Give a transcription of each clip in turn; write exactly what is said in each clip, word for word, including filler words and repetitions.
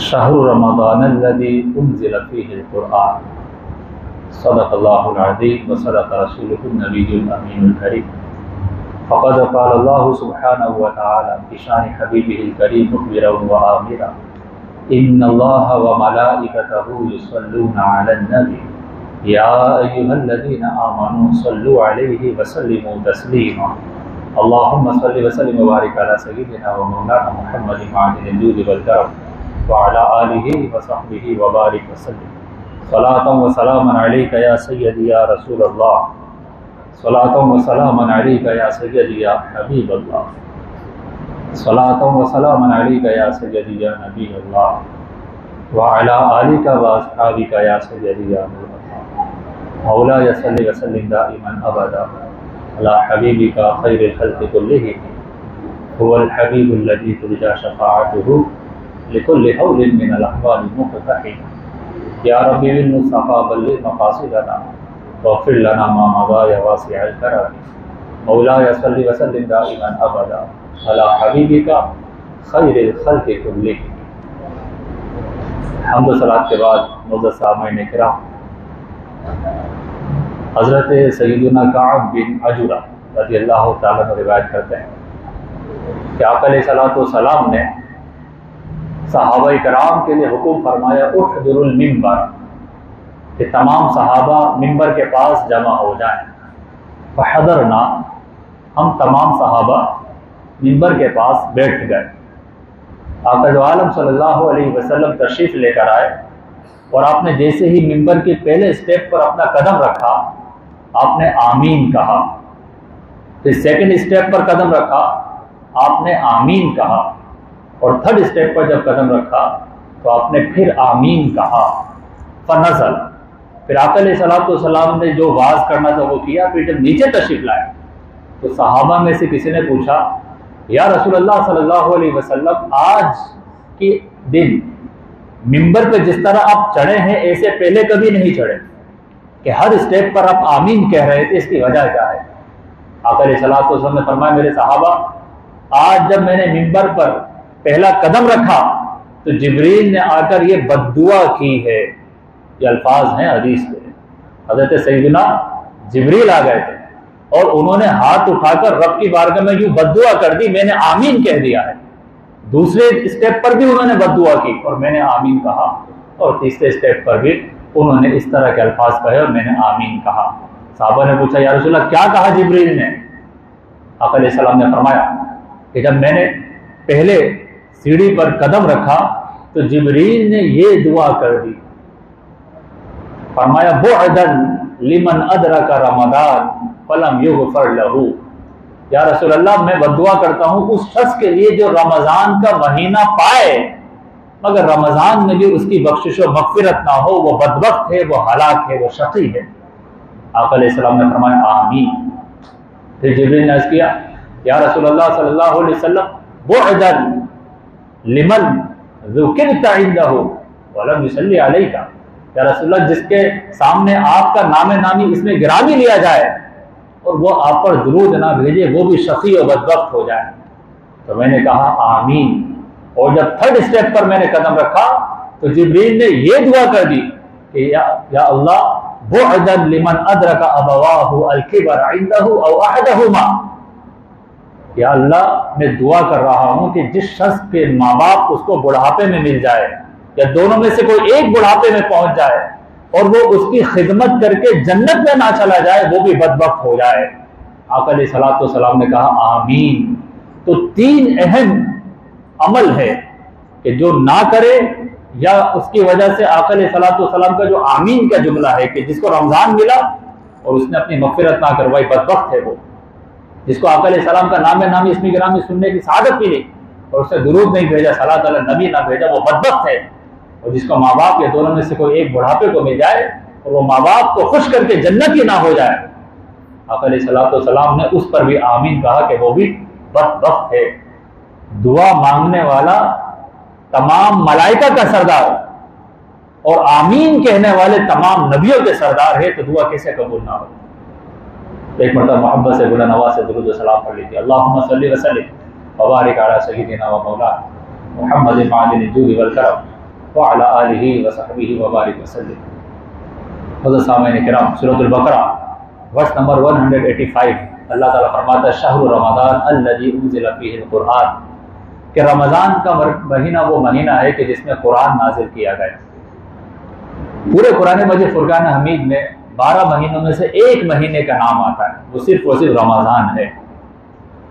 शाहरु रमज़ानल्लज़ी उनज़िल फ़ीहिल क़ुरआन। सदक़ल्लाहुल अज़ीम व सदक़ रसूलुहुन नबीयुल अमीनुल करीम। फ़क़द क़ाल अल्लाहु सुब्हानहु व तआला फ़ी शान हबीबिहिल करीम मुख़बिरन व आमिरा इन्नल्लाहा व मलाइकतहु युसल्लूना अलन नबी या अय्युहल्लज़ीना आमनू सल्लू अलैहि व सल्लिमू तस्लीमा। अल्लाहुम्मा सल्लि व सल्लिम व बारिक अला सय्यिदिना व मौलाना मुहम्मदिन अल जूदि वल करम वाला आलिही वसहबिही वबारिक वसल्लम। सलातम व सलामन अलैका या सय्यदी या रसूल अल्लाह। सलातम व सलामन अलैका या सय्यदी या हबीब अल्लाह। सलातम व सलामन अलैका या सय्यदी या नबी अल्लाह वाला आलिका व असहाबिका या सय्यदी या नूर अल्लाह। मौला या सल्लि व सल्लिम दाइमन अबदा अला हबीबिका खैरिल खल्क़ि कुल्लिही हुवल हबीबुल लज़ी तुरजा शफ़ाअतुहु लिकुल्लि हौलिन मिनल अहवालि मुक़्तहिन। या रब्बि बिल मुस्तफ़ा बल्लिग़ मक़ासिदना वग़फ़िर लना मा मज़ा या वासिअल करम। मौलाया सल्लि व सल्लिम दाइमन अबदा अला हबीबिका खैरिल खल्क़ि कुल्लिही। हम्द व सलात के बाद मोअज़्ज़ज़ सामईन इकराम, हज़रत सय्यदुना कअब बिन अजुरा रज़ी अल्लाह तआला अन्हु रिवायत करते हैं कि आप अलैहिस्सलातु वस्सलाम ने सहाबा इकराम के लिए हुक्म फरमाया उहज़ुरुल मिंबर, कि तमाम सहाबा मिंबर के पास जमा हो जाएं। फहदरना, हम तमाम सहाबा मिंबर के पास बैठ गए। आका जो आलम सल्लल्लाहु अलैहि वसल्लम तशरीफ़ लेकर आए और आपने जैसे ही मिंबर के पहले स्टेप पर अपना कदम रखा आपने आमीन कहा, फिर सेकेंड स्टेप पर कदम रखा आपने आमीन कहा, और थर्ड स्टेप पर जब कदम रखा तो आपने फिर आमीन कहा। फनज़ल, फिर आका अलैहिस्सलाम ने जो वाज करना था वो किया। फिर जब नीचे तशरीफ़ लाए तो सहाबा में से किसी ने पूछा, या रसूलल्लाह सल्लल्लाहु अलैहि वसल्लम, आज के दिन मिंबर पर जिस तरह आप चढ़े हैं ऐसे पहले कभी नहीं चढ़े, कि हर स्टेप पर आप आमीन कह रहे थे, इसकी वजह क्या है? आका अलैहिस्सलाम ने फरमाया, मेरे सहाबा, आज जब मैंने मिंबर पर पहला कदम रखा तो जिब्रील ने आकर ये बद्दुआ की है। ये अल्फाज हैं हदीस के। हज़रत सय्यदना जिब्रील आ गए थे और उन्होंने हाथ उठाकर रब की बारगाह में यूँ बद्दुआ कर दी, मैंने आमीन कह दिया है। दूसरे स्टेप पर भी उन्होंने बद्दुआ की और मैंने आमीन कहा, और तीसरे स्टेप पर भी उन्होंने इस तरह के अल्फाज कहे और मैंने आमीन कहा। सहाबा ने पूछा, या रसूल अल्लाह, क्या कहा जिब्रील ने? आका अलैहिस्सलाम ने फरमाया कि जब मैंने पहले सीढ़ी पर कदम रखा तो जिब्रील ने ये दुआ कर दी। फरमाया, बुअदन लिमन अदरक रमज़ान फलम युग़फ़र लहू। या रसूल अल्लाह, मैं बद्दुआ करता हूँ उस शख्स के लिए जो रमज़ान का महीना पाए मगर रमज़ान में भी उसकी बख्शिश व मग़फ़िरत ना हो, वो बदबख्त है, वो हलाक है, वो शक़ी है। आका अलैहिस्सलाम ने फरमाया, आमीन। फिर जिब्रील ने अर्ज़ किया, या रसूल अल्लाह सल्लल्लाहु अलैहि वसल्लम, बुअदन लिमन ज़ुकिरता इंदहु वलम युसल्ली अलैका। या रसूलल्लाह, जिसके सामने आपका नाम नामी इसमें गिरा भी लिया जाए और वो आप पर दुरूद ना भेजे, वो भी शक़ी और बदबख्त हो जाए। तो मैंने कहा आमीन। और जब थर्ड स्टेप पर मैंने कदम रखा तो जिब्रील ने यह दुआ कर दी कि या, या अल्लाह, बुअदन लिमन अदरक अबवाहु अल-किबर इंदहु औ अहदहुमा। या अल्लाह, मैं दुआ कर रहा हूँ कि जिस शख्स के माँ बाप उसको बुढ़ापे में मिल जाए या दोनों में से कोई एक बुढ़ापे में पहुँच जाए और वो उसकी खिदमत करके जन्नत में ना चला जाए, वो भी बदबख्त हो जाए। आका अलैहिस्सलातु वस्सलाम ने कहा, आमीन। तो तीन अहम अमल है कि जो ना करे या उसकी वजह से, आका अलैहिस्सलातु वस्सलाम का जो आमीन का जुमला है कि जिसको रमज़ान मिला और उसने अपनी मग़फ़िरत ना करवाई, बदबख्त है वो। जिसको आका अलैहिस्सलाम का नाम नामी इसमी गिरामी सुनने की सादत मिली और उसने दुरूद नहीं भेजा, सलात अला नबी ना भेजा, वो बदबख्त है। और जिसको माँ बाप के दोनों में से कोई एक बुढ़ापे को मिल जाए और वो माँ बाप को खुश करके जन्नत ही ना हो जाए, आका अलैहिस्सलाम ने उस पर भी आमीन कहा कि वो भी बदबख्त है। दुआ मांगने वाला तमाम मलाइका का सरदार और आमीन कहने वाले तमाम नबियों के सरदार है, तो दुआ कैसे कबूल ना हो? तो एक मरतबा मोहब्बत से, गुलाम नवाज से दुरूद व सलाम पढ़ लीजिए। अल्लाहुम्मा सल्लि व सल्लिम व बारिक अला सय्यिदिना व मौलाना मुहम्मदिन अल जूदि वल करम वाला आलिही वसहबिही वबारिक वसल्लम। हज़रत सामईन किराम, सूरह अल-बकरा वर्स नंबर एक सौ पचासी, अल्लाह ताला फरमाता है शहरु रमज़ान अल्लज़ी उनज़िला फ़ीहिल कुरान, कि रमज़ान का महीना वो महीना है कि जिसमें कुरान नाजिल किया गया। पूरे कुरान मजीद फुरकान हमीद में बारह महीनों में से एक महीने का नाम आता है, वो सिर्फ और सिर्फ रमज़ान है।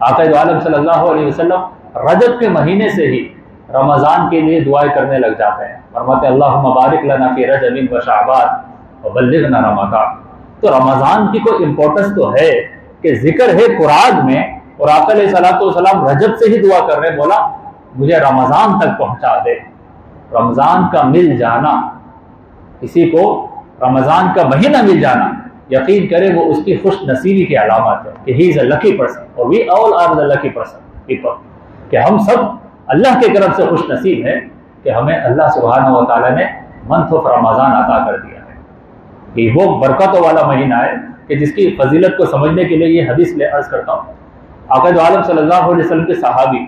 आका दो आलम सल्लल्लाहु अलैहि वसल्लम रजब के महीने से ही रमज़ान के लिए दुआएं करने लग जाते हैं। फरमाते हैं अल्लाहुम्मा बारिक लना फी रजबिन व शाबान व बल्लिगना रमज़ान। तो रमज़ान की कोई इम्पोर्टेंस तो है कि जिक्र है कुरान में, और आका अलैहि सलातो वसलाम रजब से ही दुआ कर रहे, बोला मुझे रमज़ान तक पहुँचा दे। रमज़ान का मिल जाना, किसी को रमज़ान का महीना मिल जाना, यकीन करें वो उसकी खुश नसीबी की अलामत है कि he is a lucky person और we all are the lucky person people, कि हम सब अल्लाह के करम से खुश नसीब हैं कि हमें अल्लाह सुब्हानहू व तआला ने मंथ ऑफ रमज़ान अता कर दिया है। ये वो बरकतों वाला महीना है कि जिसकी फजीलत को समझने के लिए ये हदीस ले अर्ज करता हूँ। आका दो आलम सल्लल्लाहु अलैहि वसल्लम के सहाबी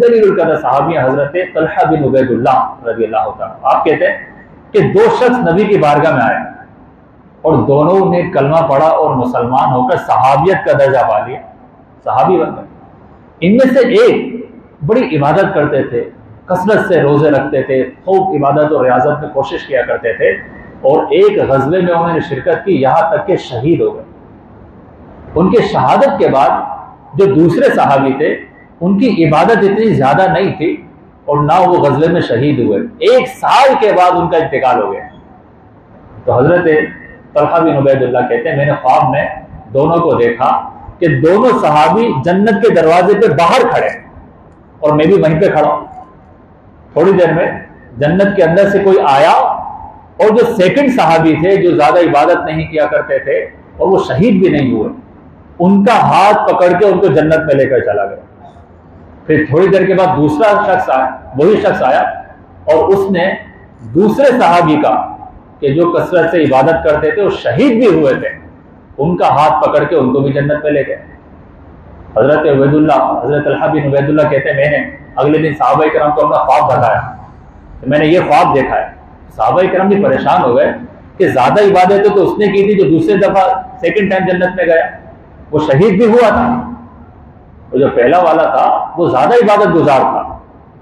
दलीलुल क़दर सहाबी हज़रत तलहा बिन उबैदुल्लाह रज़ियल्लाहु तआला, आप कहते हैं कि दो शख्स नबी की बारगाह में आए और दोनों ने कलमा पढ़ा और मुसलमान होकर सहाबियत का दर्जा पा लिया, सहाबी बन गए। इनमें से एक बड़ी इबादत करते थे, कसरत से रोजे रखते थे, खूब इबादत और रियाजत में कोशिश किया करते थे, और एक गजबे में उन्होंने शिरकत की, यहाँ तक के शहीद हो गए। उनके शहादत के बाद जो दूसरे सहाबी थे उनकी इबादत इतनी ज़्यादा नहीं थी और ना वो गजबे में शहीद हुए। एक साल के बाद उनका इंतकाल हो गया। तो हजरत तलहा बिन उबैदुल्लाह कहते हैं मैंने ख्वाब में दोनों को देखा कि दोनों सहाबी जन्नत के दरवाजे पे बाहर खड़े और मैं भी वहीं पे खड़ा हूँ। थोड़ी देर में जन्नत के अंदर से कोई आया और जो सेकंड सहाबी थे, जो ज्यादा इबादत नहीं किया करते थे और वो शहीद भी नहीं हुए, उनका हाथ पकड़ के उनको जन्नत में लेकर चला गया। फिर थोड़ी देर के बाद दूसरा शख्स आया, वही शख्स आया और उसने दूसरे सहाबी का कि जो कसरत से इबादत करते थे वो शहीद भी हुए थे, उनका हाथ पकड़ के उनको भी जन्नत में ले गए। हजरत उबैदुल्लाह हजरत तलहा बिन उबैदुल्लाह कहते हैं मैंने अगले दिन सहाबा करम को अपना ख्वाब बताया, तो मैंने ये ख्वाब देखा है। सहाबा करम भी परेशान हो गए कि ज़्यादा इबादतें तो उसने की थी जो दूसरे दफ़ा सेकेंड टाइम जन्नत में गया, वो शहीद भी हुआ था, और जो पहला वाला था वो ज़्यादा इबादत गुजार था,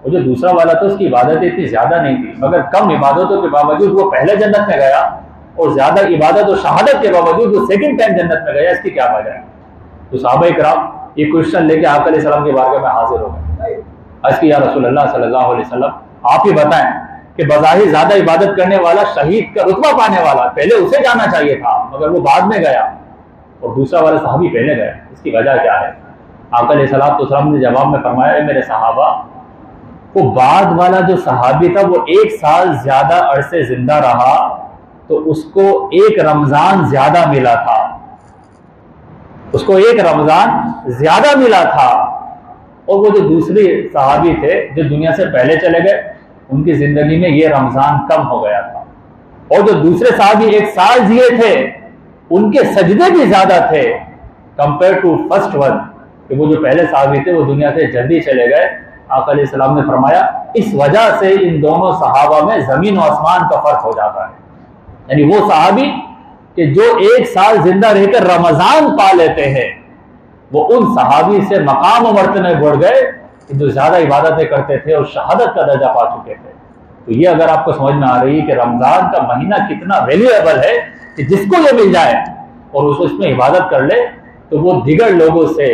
और जो दूसरा वाला था उसकी इबादत इतनी ज़्यादा नहीं थी, मगर कम इबादतों के बावजूद वो पहले जन्नत में गया और ज़्यादा इबादत और शहादत के बावजूद वो सेकंड टाइम जन्नत में गया, इसकी क्या वजह है? तो सहाबा इकराम ये क्वेश्चन लेके आका अलैहि सलाम के बारगाह में हाजिर हो गए। आज की या रसूलल्लाह सल्लल्लाहु अलैहि वसल्लम, आप ही बताएं कि बज़ाहिर ज़्यादा इबादत करने वाला, शहीद का रुतबा पाने वाला, पहले उसे जाना चाहिए था मगर वो बाद में गया और दूसरा वाला सहाबी पहले गया, इसकी वजह क्या है? आका अलैहि सलातो सलाम ने जवाब में फरमाया मेरे सहाबा, वो बाद वाला जो सहाबी था वो एक साल ज्यादा अरसे जिंदा रहा तो उसको एक रमजान ज्यादा मिला था, उसको एक रमजान ज्यादा मिला था, और वो जो दूसरे सहाबी थे जो दुनिया से पहले चले गए उनकी जिंदगी में ये रमजान कम हो गया था, और जो दूसरे सहाबी एक साल जिए थे उनके सजदे भी ज्यादा थे कंपेयर टू फर्स्ट वन, कि वो जो पहले सहाबी थे वो दुनिया से जल्दी चले गए। आका अलैहि सलाम ने फरमाया इस वजह से इन दोनों सहाबा में जमीन और आसमान का फर्क हो जाता है। यानी वो सहाबी कि जो एक साल जिंदा रहकर रमजान पा लेते हैं वो उन सहाबी से मकाम और मर्तबे बढ़ गए कि जो ज्यादा इबादतें करते थे और शहादत का दर्जा पा चुके थे। तो ये अगर आपको समझ में आ रही है कि रमजान का महीना कितना वैल्यूएबल है कि जिसको ये मिल जाए और उसको इसमें इबादत कर ले तो वो दिगर लोगों से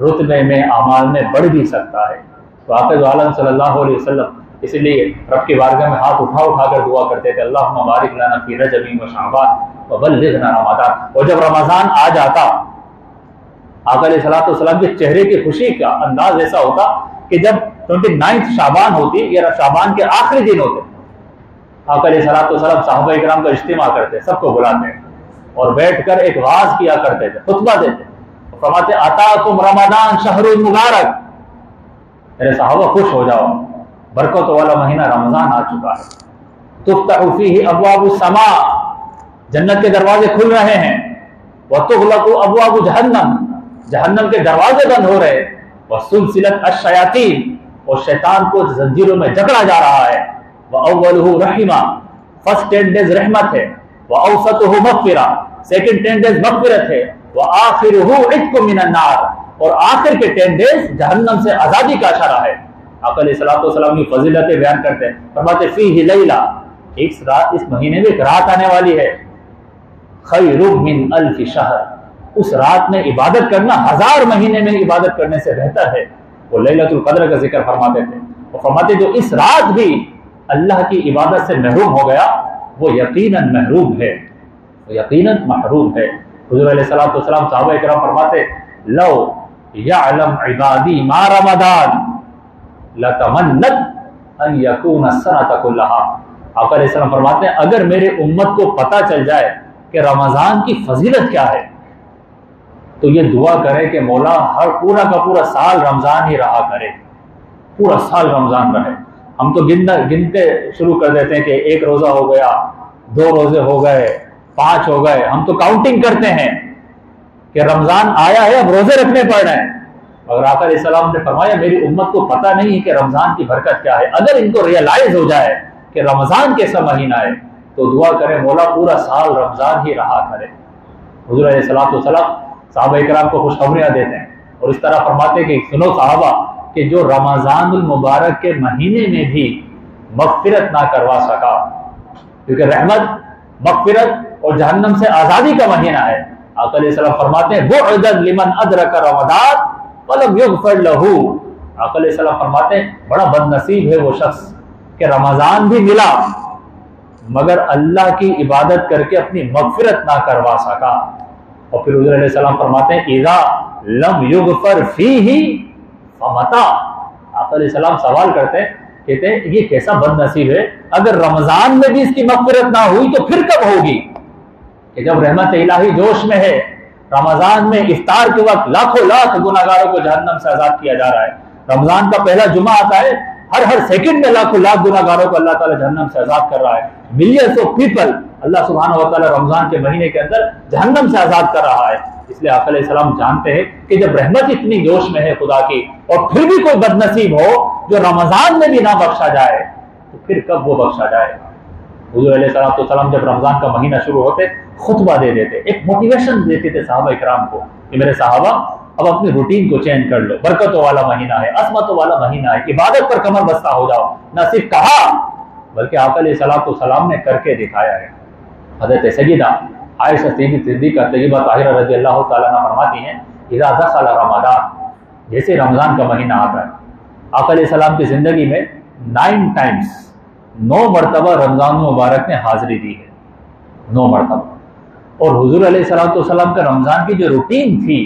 रुतबे में अमाल में बढ़ भी सकता है। तो आक़िद आलम सल्लल्लाहु अलैहि वसल्लम इसलिए रब की बारगाह में हाथ उठा उठा कर दुआ करते थे अल्लाहुम्मा बारिक लना फी रजब व शाबान व बल्लिगना रमज़ान। और जब रमज़ान आ जाता आक़ा अलैहि सलातो सलाम के चेहरे की खुशी का अंदाज ऐसा होता कि जब ट्वेंटी नाइन्थ शाबान होती या शाबान के आखिरी दिन होते आक़ा अलैहि सलातो सलाम सहाबा इकराम का इज्तिमा करते, सबको बुलाते और बैठ कर एक वाज किया करते थे, खुतबा देते, फरमाते अताकुम रमज़ान शहरुल मुबारक, मेरे सहाबा खुश हो जाओ बरकत वाला महीना रमज़ान आ चुका है। तुफ्तहु फीही अब्वाबुस समा, जन्नत के दरवाजे खुल रहे हैं, व तुग़लक़ु अब्वाबु जहन्नम, जहन्नम के दरवाजे बंद हो रहे, व सुलसिलत अश्शयातीन, और शैतान को जंजीरों में जकड़ा जा रहा है, वअव्वलुहु रहमा, फर्स्ट टेन डेज रहमत है, वअवसतुहु मगफिरा, सेकंड टेन डेज मगफिरत है, वआखिरुहु इत्कुम मिनन नार, और आखिर के टेन डेज जहन्नम से आजादी का इशारा है। आका अलैहिस्सलाम की फजीलतें बयान करते हैं, फरमाते हैं फीही लैला, इस रात, इस महीने में एक रात आने वाली है, खैरुम मिन अल्फ शहर, उस रात में इबादत करना हजार महीने में इबादत करने से बेहतर है। वो लैलतुल कद्र का जिक्र फरमाते थे, और फरमाते जो इस रात भी अल्लाह की इबादत से महरूम हो गया वो यकीनन महरूम है, वो यकीनन महरूम है। हुजूर अलैहिस्सलाम तो सलाम सहाबा इकराम फरमाते लौ यअलम इबादी मा रमदान लतमन्नत अन यकून सनत कुल्लहा। आका अलैहिस्सलाम फरमाते हैं अगर मेरे उम्मत को पता चल जाए कि रमजान की फजीलत क्या है तो ये दुआ करें कि मौला हर पूरा का पूरा साल रमजान ही रहा करे, पूरा साल रमजान रहे। हम तो गिनना गिनते शुरू कर देते हैं कि एक रोजा हो गया, दो रोजे हो गए, पांच हो गए, हम तो काउंटिंग करते हैं कि रमजान आया है अब रोजे रखने पड़ रहे हैं। मगर आका अलैहिस्सलाम ने फरमाया मेरी उम्मत को पता नहीं है कि रमजान की बरकत क्या है, अगर इनको रियलाइज हो जाए कि रमजान कैसा महीना है तो दुआ करें मौला पूरा साल रमजान ही रहा करे। हुजूर अलैहिस्सलाम सहाबा-ए-किराम को खुशखबरियां देते हैं और इस तरह फरमाते कि सुनो सहाबा कि जो रमजानुल मुबारक के महीने में भी मगफिरत ना करवा सका, क्योंकि रहमत, मगफिरत और जहन्नम से आजादी का महीना है। आका अलैहिस्सलाम फरमाते हैं बुअदन लिमन अदरक रमजान वलम युगफर लहू। आका अलैहिस्सलाम फरमाते हैं बड़ा बदनसीब है वो शख्स कि रमजान भी मिला मगर अल्लाह की इबादत करके अपनी मगफिरत ना करवा सका। और फिर हुजूर अलैहिस्सलाम फरमाते हैं इज़ा लम युगफर फीही फमता। आका अलैहिस्सलाम सवाल करते हैं, कहते हैं ये कैसा बदनसीब है अगर रमजान में भी इसकी मगफिरत ना हुई तो फिर कब होगी, कि जब रहमत इलाही जोश में है, रमजान में इफ्तार के वक्त लाखों लाख गुनाहगारों को जहन्नम से आजाद किया जा रहा है, रमजान का पहला जुमा आता है हर हर सेकंड में लाखों लाख गुनाहगारों को अल्लाह ताला जहन्नम से आजाद कर रहा है, मिलियंस ऑफ पीपल अल्लाह सुब्हानहू व तआला रमजान के महीने के अंदर जहन्नम से आजाद कर रहा है। इसलिए आका अलैहिस्सलाम जानते हैं कि जब रहमत इतनी जोश में है खुदा की और फिर भी कोई बदनसीब हो जो रमजान में भी ना बख्शा जाए तो फिर कब वो बख्शा जाएगा। हुजूर अलैहिस्सलाम जब रमजान का महीना शुरू होते खुतबा दे देते, एक मोटिवेशन देते थे सहाबा इकराम को कि मेरे सहाबा अब अपनी रूटीन को चेंज कर लो, बरकतों वाला महीना है, असमतों वाला महीना है, इबादत पर कमर बस्ता हो जाओ। न सिर्फ कहा बल्कि आका अलैहिस्सलाम ने करके दिखाया है। हजरत सय्यदा आयशा सिद्दीका तैयबा ताहिरा रज़ियल्लाहु ताला अन्हा फरमाती हैं इज़ा दखला रमज़ान, जैसे रमजान का महीना आता है आका अलैहिस्सलाम की जिंदगी में नाइन टाइम्स नौ मरतबा रमजान मुबारक ने हाजिरी दी है, नौ मरतबा। और हुजूर अलैहिस्सलाम का रमजान की जो रूटीन थी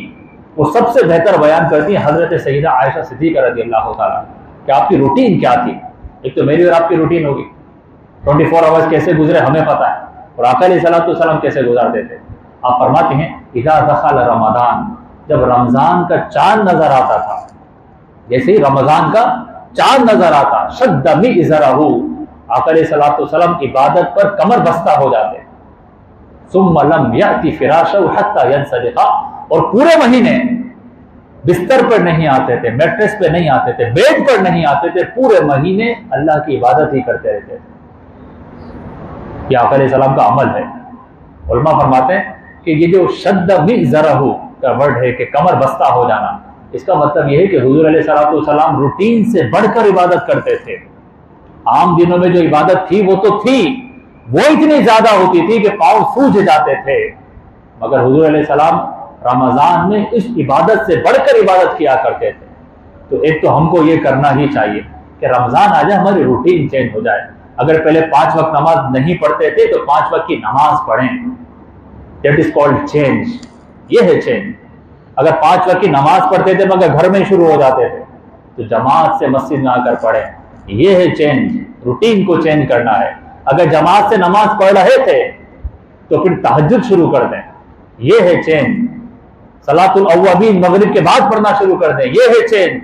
वो सबसे बेहतर बयान करती है हजरत सय्यदा आयशा सिद्दीका रज़ियल्लाहु ताला कि आपकी रूटीन क्या थी। एक तो मेरी और आपकी रूटीन होगी, ट्वेंटी फोर आवर्स कैसे गुजरे हमें पता है और आका अलैहिस्सलाम कैसे गुजारते थे। आप फरमाते हैं इज़ा दखल रमजान, जब रमजान का चांद नजर आता था, जैसे ही रमजान का चांद नजर आता शद्द मिज़रहू, आका अलैहिस्सलाम इबादत पर कमर बस्ता हो जाते, सुम्मा लम याति फिराशहू हत्ता यंसलिखा, और पूरे महीने बिस्तर पर नहीं आते थे, मैट्रेस पर नहीं आते थे, बेड पर नहीं आते थे, पूरे महीने अल्लाह की इबादत ही करते रहते थे। यह आका अलैहिस्सलाम का अमल है। उलमा फरमाते हैं कि ये जो शद्द मिज़रहू का वर्ड है कि कमर बस्ता हो जाना, इसका मतलब यह है कि हुजूर अलैहिस्सलाम रूटीन से बढ़कर इबादत करते थे। आम दिनों में जो इबादत थी वो तो थी, वो इतनी ज्यादा होती थी कि पाँव सूज जाते थे, मगर हुजूर अलैहिस्सलाम रमजान में इस इबादत से बढ़कर इबादत किया करते थे। तो एक तो हमको ये करना ही चाहिए कि रमजान आ जाए हमारी रूटीन चेंज हो जाए। अगर पहले पांच वक्त नमाज नहीं पढ़ते थे तो पांच वक्त की नमाज पढ़ें, दैट इज कॉल्ड चेंज, ये है चेंज। अगर पांच वक्त की नमाज पढ़ते थे मगर घर में शुरू हो जाते थे तो जमात से मस्जिद में आकर पढ़ें, यह है चेंज, रूटीन को चेंज करना है। अगर जमात से नमाज पढ़ रहे थे तो फिर तहज्जुद शुरू कर दें, यह है चेंज। सलातुल अव्वाबीन मगरिब के बाद पढ़ना शुरू कर दें, ये है चेंज।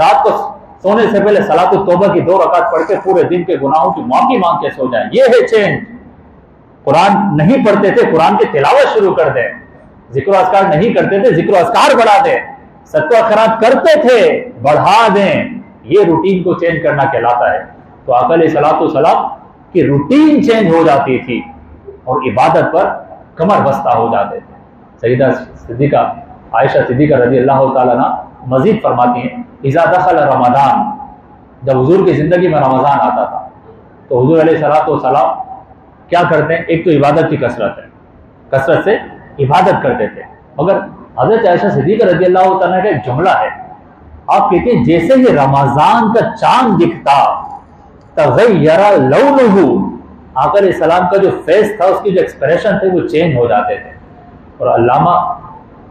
रात को सोने से पहले सलातुल तौबा की दो रकात पढ़ के पूरे दिन के गुनाहों की माफी मांग के सो जाए, ये है चेंज। कुरान नहीं पढ़ते थे, कुरान की तिलावत शुरू कर दें। जिक्र अस्कार नहीं करते थे, जिक्र अस्कार बढ़ा दें। सदका खैरात करते थे, बढ़ा दें। ये रूटीन को चेंज करना कहलाता है। तो आका अलैहिस्सलाम की रूटीन चेंज हो जाती थी और इबादत पर कमर बस्ता हो जाते थे। सईदा सिद्दीका आयशा सिद्दीका रजी अल्लाह तआला अन्हा मजीद फरमाती हैं, इज़ा दखल रमज़ान, जब हुजूर की ज़िंदगी में रमज़ान आता था तो हुजूर अलैहिस्सलाम क्या करते हैं, एक तो इबादत की कसरत है, कसरत से इबादत करते थे। मगर हज़रत आयशा सिद्दीका रजी अल्लाह तआला का एक जुमला है, आप कहते हैं जैसे ही रमज़ान का चांद दिखता तगय्यरा लौनुहु, आका अलैहिस्सलाम का जो फेस था उसकी जो एक्सप्रेशन थे वो चेंज हो जाते थे। और अल्लामा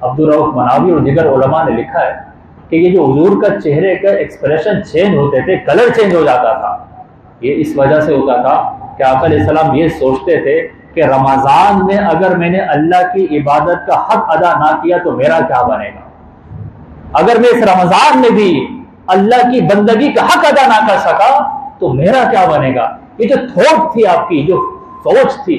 अब्दुल रऊफ मनावी और दिगर उलमा ने लिखा है कि ये जो हुजूर का चेहरे का एक्सप्रेशन चेंज होते थे, कलर चेंज हो जाता था, ये इस वजह से होता था कि आका अलैहिस्सलाम ये सोचते थे कि रमज़ान में अगर मैंने अल्लाह की इबादत का हक अदा ना किया तो मेरा क्या बनेगा, अगर मैं इस रमज़ान में भी अल्लाह की बंदगी का हक अदा ना कर सका तो मेरा क्या बनेगा। ये जो थॉट थी आपकी, जो सोच थी,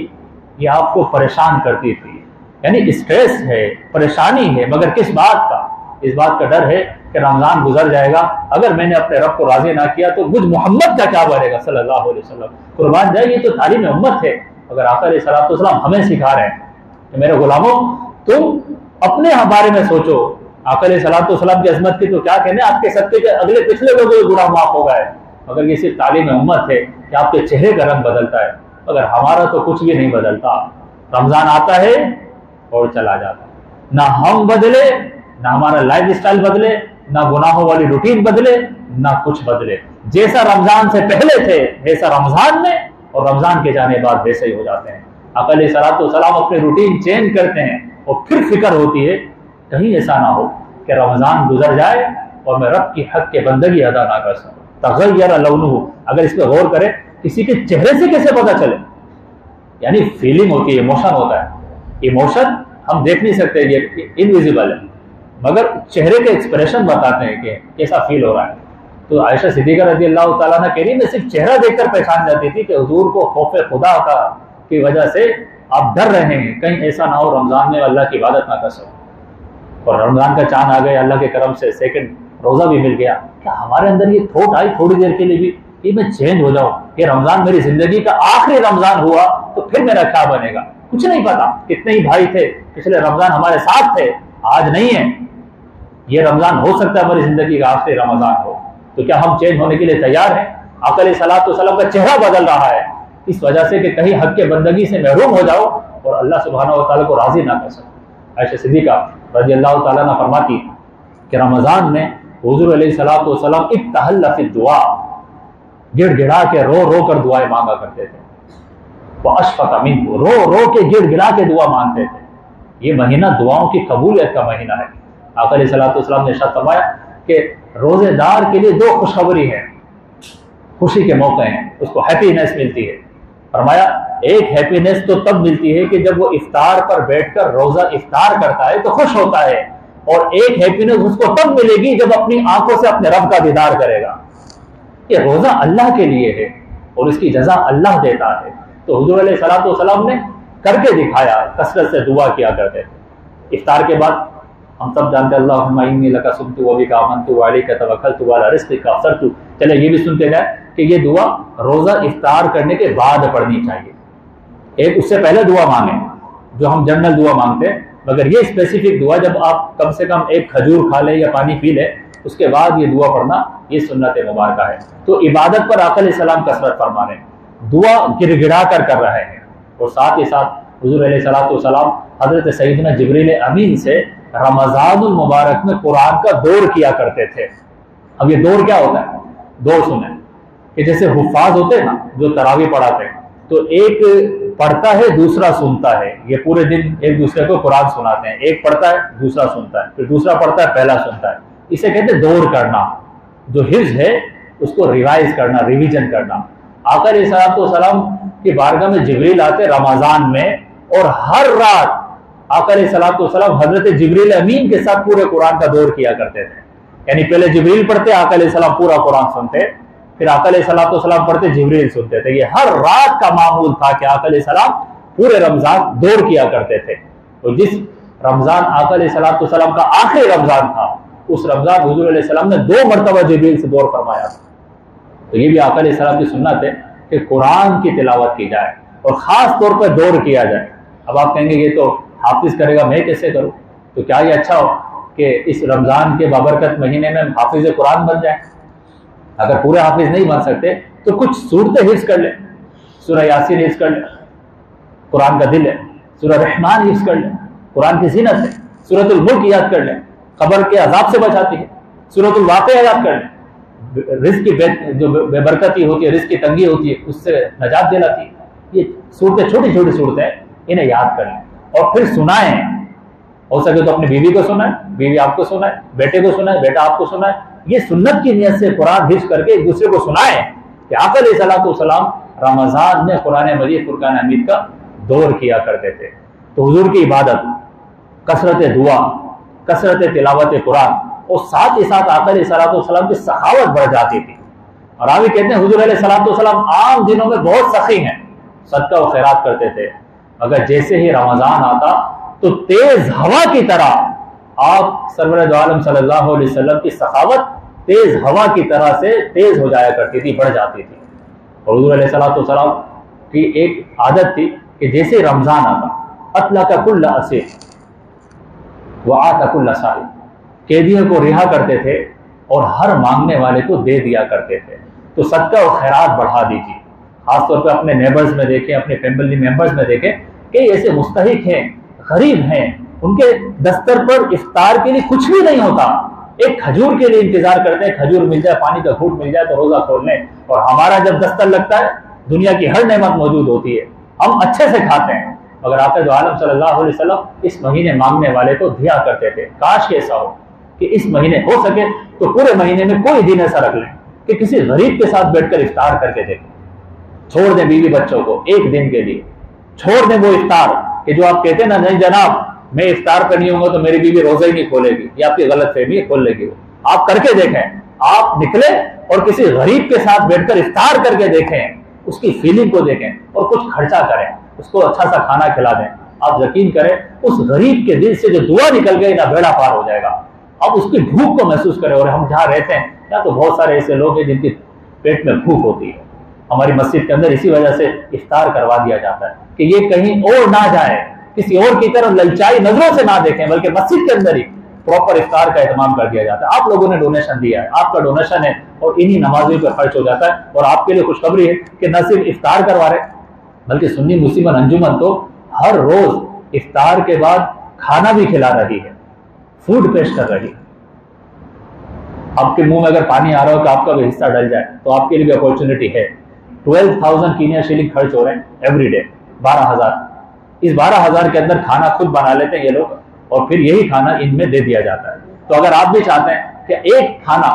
ये आपको परेशान करती थी। यानी स्ट्रेस है, परेशानी है, मगर किस बात का, इस बात का डर है कि रमज़ान गुजर जाएगा, अगर मैंने अपने रब को राजी ना किया तो मुझ मोहम्मद का क्या बनेगा सल्लल्लाहु अलैहि वसल्लम, कुर्बान जाए। ये तो तालीम उम्मत है। अगर आका अलैहिस्सलातु वस्सलाम हमें सिखा रहे हैं कि मेरे गुलामों तुम अपने बारे में सोचो। आका अलैहिस्सलातु वस्सलाम की अजमत की तो क्या कहने, आपके सत्य के अगले पिछले लोगों के गुनाह माफ हो गए। अगर ये सिर्फ तालीम उम्मत है कि आपके चेहरे का रंग बदलता है, अगर हमारा तो कुछ भी नहीं बदलता। रमज़ान आता है और चला जाता है, ना हम बदले, ना हमारा लाइफ स्टाइल बदले, ना गुनाहों वाली रूटीन बदले, ना कुछ बदले। जैसा रमज़ान से पहले थे वैसा रमज़ान में, और रमज़ान के जाने बाद वैसे ही हो जाते हैं। आका अलैहिस्सलाम अपने रूटीन चेंज करते हैं और फिर फिक्र होती है कहीं ऐसा ना हो कि रमज़ान गुजर जाए और मैं रब की हक के बंदगी अदा ना कर सकूँ। तग़य्यर लौनुहु, अगर इस पर गौर करें किसी के चेहरे से कैसे पता चले, यानी फीलिंग होती है, इमोशन होता है। इमोशन हम देख नहीं सकते, ये इनविजिबल है, मगर चेहरे के एक्सप्रेशन बताते हैं कि कैसा फील हो रहा है। तो आयशा सिद्दीक़ा रज़ी अल्लाह तआला अन्हा कह रही, मैं सिर्फ चेहरा देखकर पहचान जाती थी कि हुजूर को खौफ़े खुदा का की वजह से आप डर रहे हैं कहीं ऐसा ना हो रमज़ान में अल्लाह की इबादत ना कर सको। और रमज़ान का चाँद आ गया, अल्लाह के करम से सेकेंड रोज़ा भी मिल गया, क्या हमारे अंदर ये थोट आई थोड़ी देर के लिए भी कि मैं चेंज हो जाऊँ, ये रमज़ान मेरी ज़िंदगी का आखिरी रमज़ान हुआ तो फिर मेरा क्या बनेगा। कुछ नहीं पता, कितने ही भाई थे पिछले रमज़ान हमारे साथ थे, आज नहीं है। ये रमज़ान हो सकता है हमारी ज़िंदगी का आखिरी रमज़ान हो, तो क्या हम चेंज होने के लिए तैयार हैं। आका अलैहिस्सलातु वस्सलाम का चेहरा बदल रहा है इस वजह से कि कहीं हक के बंदगी से महरूम हो जाओ और अल्लाह सुब्हानहू व तआला को राज़ी ना कर सको। आयशा सिद्दीक़ा रज़ी अल्लाह तआला अन्हा फरमाती कि रमज़ान में हुजूर अलैहिस्सलातु वस्सलाम इत्तहल्ला फी दुआ, गिड़गिड़ा के रो रो कर दुआएं मांगा करते थे। व अशफ़क़ मिन्हु, रो रो के गिड़गिड़ा के दुआ मांगते थे। ये महीना दुआओं की कबूलियत का महीना है। आका अलैहिस्सलातु वस्सलाम ने इरशाद फरमाया कि रोजेदार के लिए दो खुशखबरी है, खुशी के मौके हैं, उसको हैप्पीनेस मिलती है। फरमाया एक हैप्पीनेस तो तब मिलती है कि जब वो इफ्तार पर बैठकर रोजा इफ्तार करता है तो खुश होता है, और एक हैप्पीनेस उसको तब मिलेगी जब अपनी आंखों से अपने रब का दीदार करेगा। ये रोज़ा अल्लाह के लिए है और इसकी जजा अल्लाह देता है। तो हुजूर अलैहिस्सलातु वस्सलाम ने करके दिखाया, कसरत से दुआ किया करते थे। इफ्तार के बाद हम सब जानते हैं, अल्लाहुम्मा इन्नी लका सुमतु व बिका आमनतु व अलैका तवक्कलतु व अला रिज़्क़िका असरतु। चले ये भी सुनते जाए कि ये दुआ रोज़ा इफ्तार करने के बाद पढ़नी चाहिए। एक उससे पहले दुआ मांगे जो हम जनरल दुआ मांगते हैं, मगर ये स्पेसिफिक दुआ जब आप कम से कम एक खजूर खा लें या पानी पी लें उसके बाद ये दुआ पढ़ना, ये सुन्नत मुबारक है। तो इबादत पर आका अलैहिस्सलाम कसरत फरमा रहे हैं, दुआ गिड़गिड़ा कर कर रहे हैं, और साथ ही साथ हुजूर अलैहिस्सलातु वस्सलाम हजरत सईदना जिब्रील अमीन से रमज़ानुल मुबारक में कुरान का दौर किया करते थे। अब ये दौर क्या होता है, दौर सुने कि जैसे हुफ्फाज़ होते हैं ना जो तरावी पढ़ाते हैं, तो एक पढ़ता है दूसरा सुनता है, ये पूरे दिन एक दूसरे को कुरान सुनाते हैं। एक पढ़ता है दूसरा सुनता है, फिर दूसरा पढ़ता है पहला सुनता है, इसे कहते हैं दौर करना। जो हिफ्ज है उसको रिवाइज करना, रिवीजन करना। आका अलैहिस्सलाम की बारगाह में जिब्रील आते रमज़ान में, और हर रात आका अलैहिस्सलाम हजरत जिब्रील अमीन के साथ पूरे कुरान का दौर किया करते थे। यानी पहले जिब्रील पढ़ते, आका अलैहिस्सलाम पूरा कुरान सुनते, फिर आका अलैहिस्सलाम पढ़ते, जिब्रील सुनते थे। ये हर रात का मामूल था कि आका अलैहिस्सलाम पूरे रमज़ान दौर किया करते थे। तो जिस रमज़ान आका अलैहिस्सलाम का आखिरी रमज़ान था, उस रमज़ान हुजूर अलैहिस्सलाम ने दो मरतबा जिब्रील से दौर फरमाया। तो ये भी आका अलैहिस्सलाम की सुन्नत है कि कुरान की तिलावत की जाए और ख़ास तौर पर दौर किया जाए। अब आप कहेंगे ये तो हाफिज़ करेगा, मैं कैसे करूँ? तो क्या ये अच्छा हो कि इस रमज़ान के बाबरकत महीने में हाफिज़ कुरान बन जाए? अगर पूरे हाफिज़ नहीं बन सकते तो कुछ सूरतें हिफ्ज़ कर लें, सूरह यासीन हिफ्ज़ कर लें, कुरान का दिल है, सूरह रहमान हिफ्ज़ कर लें, कुरान की ज़ीनत है, सूरतुल मुल्क याद कर लें, क़ब्र के अज़ाब से बचाती है, सूरतुल वाक़िआ याद कर लें, रिस्क की जो बेबरकती होती है, रिस्क की तंगी होती है, उससे नजात दिलाती है। ये सूरतें, छोटी छोटी सूरतें, इन्हें याद करें और फिर सुनाएं। हो सके तो अपनी बीवी को सुनाएं, बीवी आपको सुनाएं, बेटे को सुनाएं, बेटा आपको सुनाएं। ये सुन्नत की नियत से कुरान हिफ्ज करके एक दूसरे को सुनाएं कि आका अलैहिस्सलाम रमज़ान में कुरान मजीद फुरकान हमीद का दौर किया करते थे। तो हुजूर की इबादत, कसरत दुआ, कसरत तिलावत कुरान और साथ ही साथ आका अलैहिस्सलाम की सखावत बढ़ जाती थी। और रावी कहते हैं हुजूर अलैहिस्सलाम आम दिनों में बहुत सखी हैं, सदका और खैरात करते थे। अगर जैसे ही रमज़ान आता तो तेज हवा की तरह आप सरवर आलम सल्लल्लाहु अलैहि वसल्लम की सखावत तेज हवा की तरह से तेज हो जाया करती थी, बढ़ जाती थी। और हुजूर अलैहिस्सलाम की एक आदत थी कि जैसे रमज़ान आता अतलक़ कुल्ल असीर व आत कुल्ल साहिर, कैदियों को रिहा करते थे और हर मांगने वाले को दे दिया करते थे। तो सदका और खैरात बढ़ा दीजिए, खासतौर पर अपने नेबर्स में देखें, अपने फैमिली मेंबर्स में देखें कि ऐसे मुस्तहिक हैं, गरीब हैं, उनके दस्तर पर इफ्तार के लिए कुछ भी नहीं होता, एक खजूर के लिए इंतजार करते हैं, खजूर मिल जाए, पानी का घूट मिल जाए तो रोज़ा खोल लें। और हमारा जब दस्तर लगता है दुनिया की हर नेमत मौजूद होती है, हम अच्छे से खाते हैं। मगर आका आलम सल्लल्लाहु अलैहि वसल्लम इस महीने मांगने वाले को दिया करते थे। काश कैसा हो कि इस महीने हो सके तो पूरे महीने में कोई दिन ऐसा रख लें कि किसी गरीब के साथ बैठकर इफ्तार करके देखें, छोड़ दें बीवी बच्चों को एक दिन के लिए, छोड़ दें वो इफ्तार कि जो आप कहते हैं ना, नहीं जनाब मैं इफ्तार पर नहीं होऊंगा तो मेरी बीवी रोज़ा ही नहीं खोलेगी, या आपकी गलत फहमी खोल लेगी। आप करके देखें, आप निकले और किसी गरीब के साथ बैठकर इफ्तार करके देखें, उसकी फीलिंग को देखें और कुछ खर्चा करें, उसको अच्छा सा खाना खिला दें। आप यकीन करें उस गरीब के दिल से जो दुआ निकल गई ना, बेड़ा पार हो जाएगा। अब उसकी भूख को महसूस करें। और हम जहाँ रहते हैं या तो बहुत सारे ऐसे लोग हैं जिनके पेट में भूख होती है, हमारी मस्जिद के अंदर इसी वजह से इफ्तार करवा दिया जाता है कि ये कहीं और ना जाए, किसी और की तरफ ललचाई नजरों से ना देखें, बल्कि मस्जिद के अंदर ही प्रॉपर इफ्तार का एहतमाम कर दिया जाता है। आप लोगों ने डोनेशन दिया है, आपका डोनेशन है और इन्हीं नमाजियों पर खर्च हो जाता है। और आपके लिए खुशखबरी है कि न सिर्फ इफ्तार करवा रहे बल्कि सुन्नी मुस्लिम अंजुमन तो हर रोज इफ्तार के बाद खाना भी खिला रही है, फूड पेश कर रही है। आपके मुंह में अगर पानी आ रहा हो तो आपका भी हिस्सा डल जाए तो आपके लिए भी अपॉर्चुनिटी है। ट्वेल्व थाउजेंड कीनिया शिलिंग खर्च हो रहे हैं एवरी डे, बारह हजार। इस बारह हजार के अंदर खाना खुद बना लेते हैं ये लोग और फिर यही खाना इनमें दे दिया जाता है। तो अगर आप भी चाहते हैं कि एक खाना,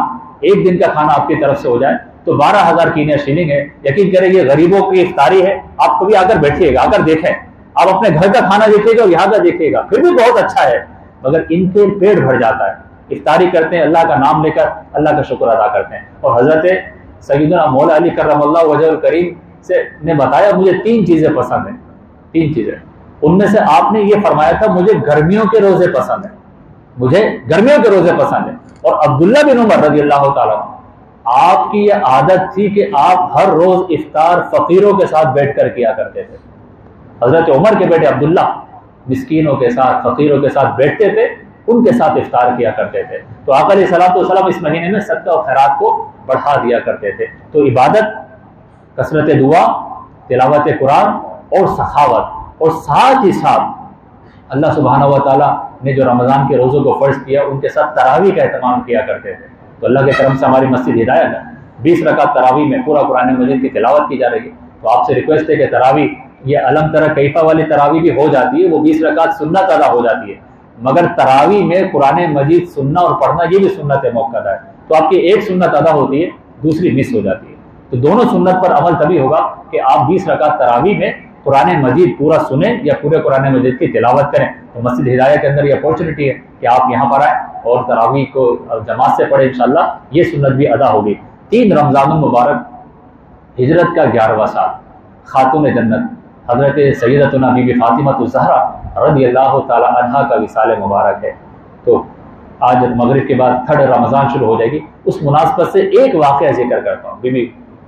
एक दिन का खाना आपकी तरफ से हो जाए तो बारह हजार कीनिया शिलिंग है। यकीन करें ये गरीबों की इफ्तारी है। आप कभी आकर बैठिएगा, आकर देखें, आप अपने घर का खाना देखिएगा और यहाँ का देखिएगा, फिर भी बहुत अच्छा है। मगर इनके पेट भर जाता है, इफ्तारी करते हैं, अल्लाह का नाम लेकर अल्लाह का शुक्र अदा करते हैं। और हजरत सैयदना मौला अली करमल्लाहु वजहहुल करीम से ने बताया मुझे तीन चीज़ें पसंद हैं, तीन चीज़ें। उनमें से आपने ये फरमाया था मुझे गर्मियों के रोज़े पसंद है, मुझे गर्मियों के रोज़े पसंद है। और अब्दुल्ला बिन उमर रज़ी अल्लाह तआला आपकी ये आदत थी कि आप हर रोज़ इफ्तार फ़कीरों के साथ बैठ कर किया करते थे। हजरत उमर के बेटे अब्दुल्ला मिस्कीनों के साथ, फकीरों के साथ बैठते थे, उनके साथ इफ्तार किया करते थे। तो आका अलैहिस्सलाम इस महीने में सदका और खैरात को बढ़ा दिया करते थे। तो इबादत, कसरत दुआ, तिलावत कुरान और सखावत, और साथ ही साथ अल्लाह सुबहाना व तआला ने जो रमज़ान के रोज़ों को फ़र्ज किया उनके साथ तरावी का एहतमाम किया करते थे। तो अल्लाह के करम से हमारी मस्जिद हिदायत है, बीस रकात तरावी में पूरा कुरान मजीद की तिलावत की जा रही है। तो आपसे रिक्वेस्ट है कि तरावी ये अलम तरह कैफा वाली तरावी भी हो जाती है, वो बीस रकात सुन्नत अदा हो जाती है, मगर तरावी में कुरान मजीद सुनना और पढ़ना ये भी सुन्नत है, मौक़दा है। तो आपकी एक सुन्नत अदा होती है, दूसरी मिस हो जाती है। तो दोनों सुन्नत पर अमल तभी होगा कि आप बीस रकात तरावी में कुरान मजीद पूरा सुने या पूरे कुरान मजीद की तिलावत करें। तो मस्जिद हिदायत के अंदर ये अपॉर्चुनिटी है कि आप यहाँ पर आएँ और तरावी को जमात से पढ़ें। इंशाअल्लाह ये सुन्नत भी अदा होगी। तीन रमज़ानुल मुबारक, हिजरत का ग्यारहवां साल, खातून जन्नत हज़रत सैयदतुना बीबी फ़ातिमा-तुज़्ज़हरा रज़ियल्लाहु ताला अन्हा का विसाल मुबारक है। तो आज मगरिब के बाद थर्ड रमज़ान शुरू हो जाएगी, उस मुनासबत से एक वाक़या जिक्र करता हूँ। बीबी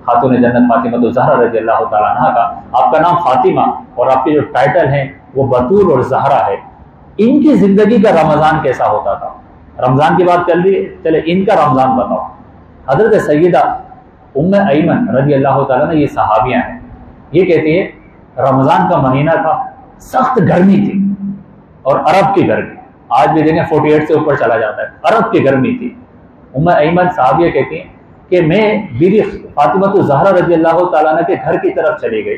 खातून जन्नत फातिमा ज़हरा रजी अल्लाह तआला अन्हा का। आपका नाम फातिमा और आपके जो टाइटल हैं वो बतूल और ज़हरा है। इनकी ज़िंदगी का रमज़ान कैसा होता था? रमज़ान की बात चल रही है, चले इनका रमज़ान बताओ। हज़रत सैयदा उम्मे अयमन रजी अल्लाह तआला अन्हा ये सहाबियाँ हैं, ये कहती है रमज़ान का महीना था, सख्त गर्मी थी और अरब की गर्मी, आज भी देखें अड़तालीस से ऊपर चला जाता है, अरब की गर्मी थी। उम्मे अयमन साहबिया कहती हैं कि मैं बीवी फातिमा ज़हरा रजी अल्लाह तआला अन्हा के घर की तरफ चली गई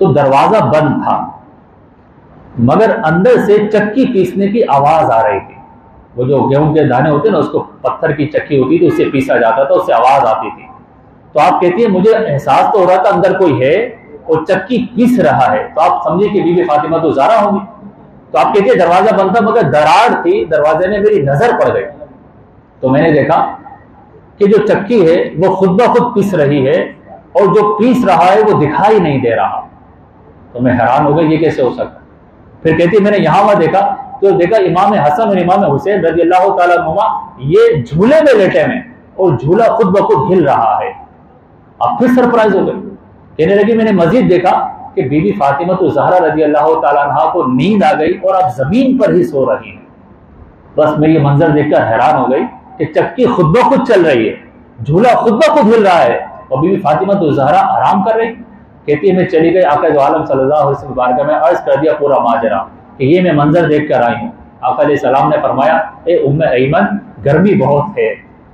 तो दरवाज़ा बंद था, मगर अंदर से चक्की पीसने की आवाज़ आ रही थी। वो जो गेहूं के दाने होते हैं ना, उसको पत्थर की चक्की होती थी, उससे पीसा जाता था, उससे आवाज़ आती थी। तो आप कहती है मुझे एहसास तो हो रहा था अंदर कोई है और चक्की पीस रहा है, तो आप समझे कि बीवी फातिमा तो ज़हरा होगी। तो आप कहते हैं दरवाजा बंद था मगर दरार थी, दरवाजे में मेरी नजर पड़ गई तो मैंने देखा कि जो चक्की है वो खुद ब खुद पीस रही है और जो पीस रहा है वो दिखाई नहीं दे रहा। तो मैं हैरान हो गया, ये कैसे हो सकता। फिर कहती है मैंने यहाँ वहाँ देखा तो देखा इमाम हसन और इमाम हुसैन रजी अल्लाह तआला अन्हुमा ये झूले में लेटे हैं और झूला खुद ब खुद हिल रहा है। आप फिर सरप्राइज हो गए, कहने लगी मैंने मजीद देखा कि बीवी फातिमा तो ज़हरा रजी अल्लाह तआला अन्हा को नींद आ गई और आप जमीन पर ही सो रही हैं। बस मैं ये मंजर देखकर हैरान हो गई कि चक्की खुद ब खुद चल रही है, झूला खुद ब खुद हिल रहा है और बीवी फातिमा तो ज़हरा आराम कर रही। कहती है मैं चली गई आका दो आलम सल्लल्लाहु अलैहि वसल्लम मुबारक में, अर्ज कर दिया पूरा माजरा कि ये मैं मंजर देख कर आई हूँ। आका अलैहि सलाम ने फरमाया ए उम्मे अयमन, गर्मी बहुत है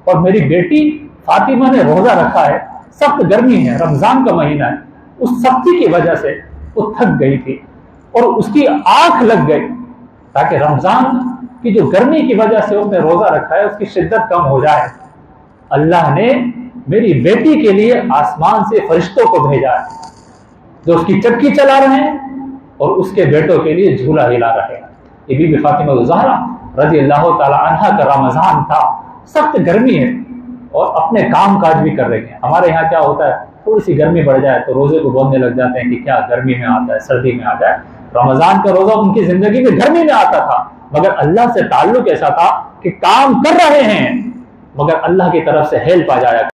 और मेरी बेटी फातिमा ने रोजा रखा है, सख्त गर्मी है, रमजान का महीना है, उस सख्ती की वजह से वो थक गई थी और उसकी आंख लग गई ताकि रमजान की जो गर्मी की वजह से उसने रोजा रखा है उसकी शिद्दत कम हो जाए। अल्लाह ने मेरी बेटी के लिए आसमान से फरिश्तों को भेजा है जो उसकी चक्की चला रहे हैं और उसके बेटों के लिए झूला हिला रहे हैं। ये बीबी फातिमा ज़हरा रजी अल्लाह तआला अन्हा का रमजान था। सख्त गर्मी है और अपने काम काज भी कर रहे हैं। हमारे यहाँ क्या होता है, थोड़ी सी गर्मी बढ़ जाए तो रोजे को बोलने लग जाते हैं कि क्या गर्मी में आता है, सर्दी में आता है। रमजान का रोजा उनकी जिंदगी में गर्मी में आता था मगर अल्लाह से ताल्लुक ऐसा था कि काम कर रहे हैं मगर अल्लाह की तरफ से हेल्प आ जाया